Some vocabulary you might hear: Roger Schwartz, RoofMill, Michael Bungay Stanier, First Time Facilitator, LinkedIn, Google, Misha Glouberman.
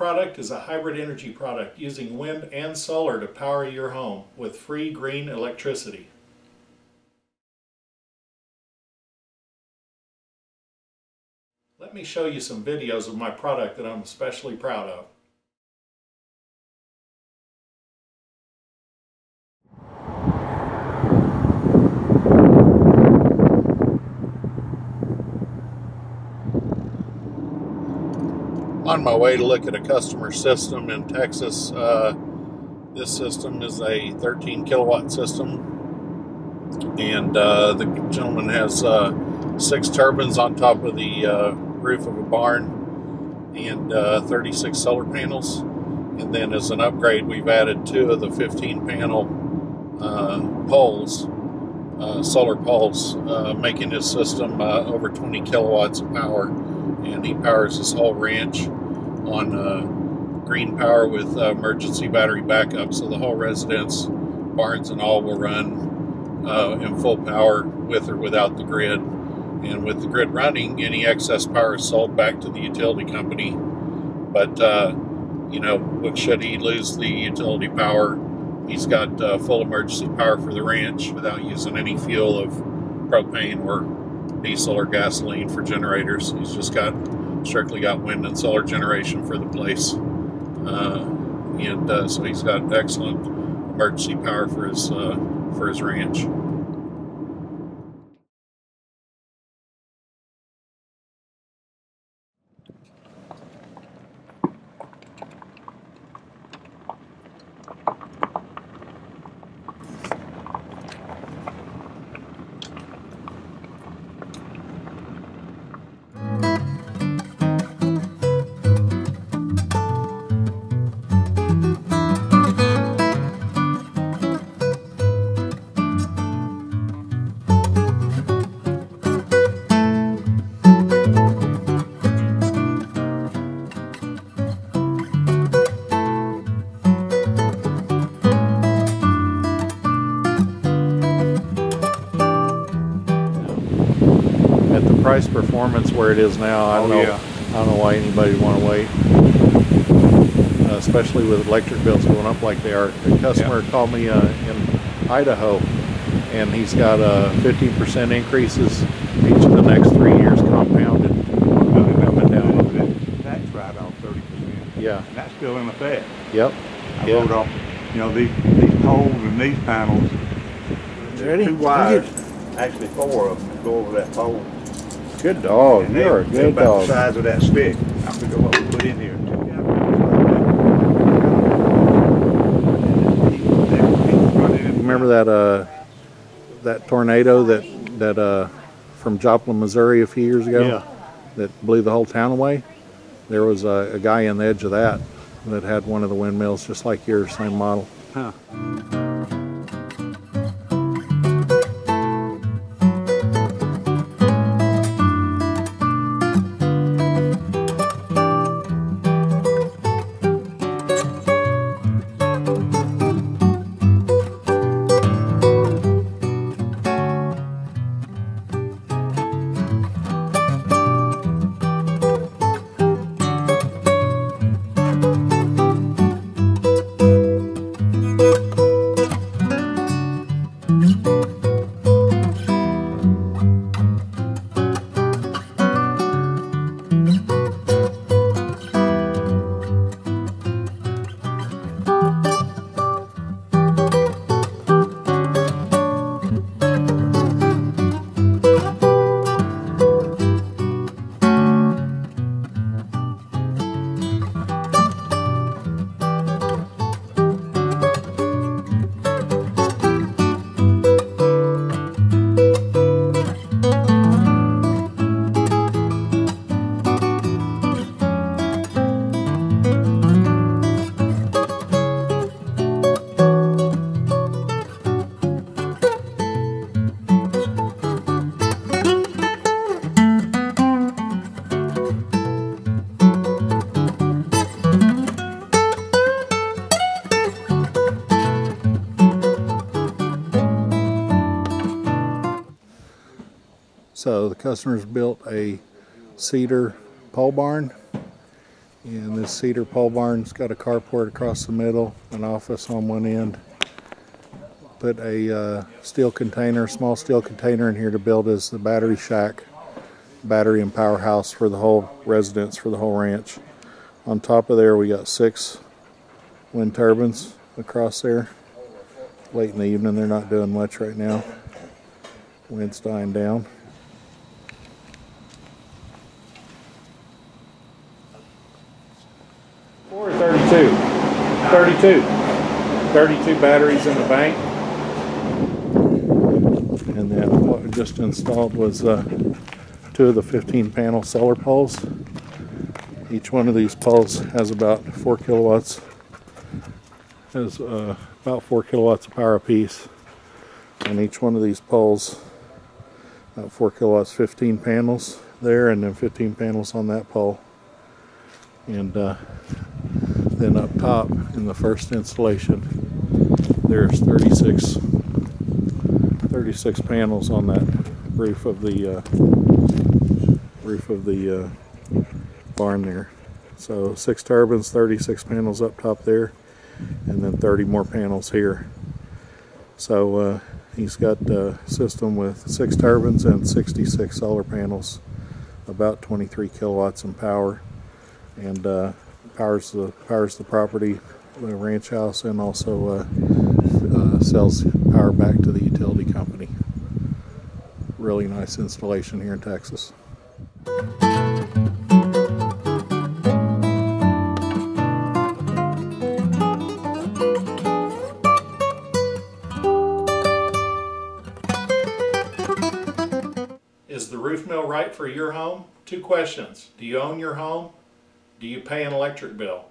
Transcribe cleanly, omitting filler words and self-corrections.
product is a hybrid energy product using wind and solar to power your home with free green electricity. Let me show you some videos of my product that I'm especially proud of. On my way to look at a customer system in Texas. This system is a 13 kilowatt system, and the gentleman has 6 turbines on top of the roof of a barn, and 36 solar panels. And then as an upgrade, we've added 2 of the 15 panel poles, solar poles, making his system over 20 kilowatts of power. And he powers this whole ranch on green power with emergency battery backup, so the whole residence, barns and all, will run in full power with or without the grid. And with the grid running, any excess power is sold back to the utility company. But you know, should he lose the utility power, he's got full emergency power for the ranch without using any fuel of propane or diesel or gasoline for generators. He's just strictly got wind and solar generation for the place, and so he's got excellent emergency power for his ranch. Price performance where it is now, I don't know why anybody would want to wait, especially with electric bills going up like they are. The customer called me in Idaho, and he's got 15% increases each of the next 3 years compounded. That tax write-off 30%. Yeah, and that's still in effect. Yep. I wrote off, you know, these poles and these panels. Ready? 2 wires, actually 4 of them go over that pole. Good dog, and you're a good dog. The size of that stick. I forget what we put in here. Remember that that tornado that from Joplin, Missouri, a few years ago? Yeah. That blew the whole town away. There was a guy on the edge of that that had one of the windmills just like yours, same model. Huh. So the customers built a cedar pole barn, And this cedar pole barn's got a carport across the middle, an office on one end. Put a small steel container in here to build as the battery shack, battery and powerhouse for the whole residence, for the whole ranch. On top of there we got 6 wind turbines across there. Late in the evening, they're not doing much right now. Wind's dying down. Or 32. 32. 32 batteries in the bank. And then what we just installed was 2 of the 15-panel solar poles. Each one of these poles has about 4 kilowatts. Has about 4 kilowatts of power apiece, and each one of these poles, about 4 kilowatts, 15 panels there, and then 15 panels on that pole. And then up top in the first installation, there's 36 panels on that roof of the barn there. So 6 turbines, 36 panels up top there, and then 30 more panels here. So he's got a system with 6 turbines and 66 solar panels, about 23 kilowatts in power, and powers the property, the ranch house, and also sells power back to the utility company. Really nice installation here in Texas. Is the RoofMill right for your home? 2 questions. Do you own your home? Do you pay an electric bill?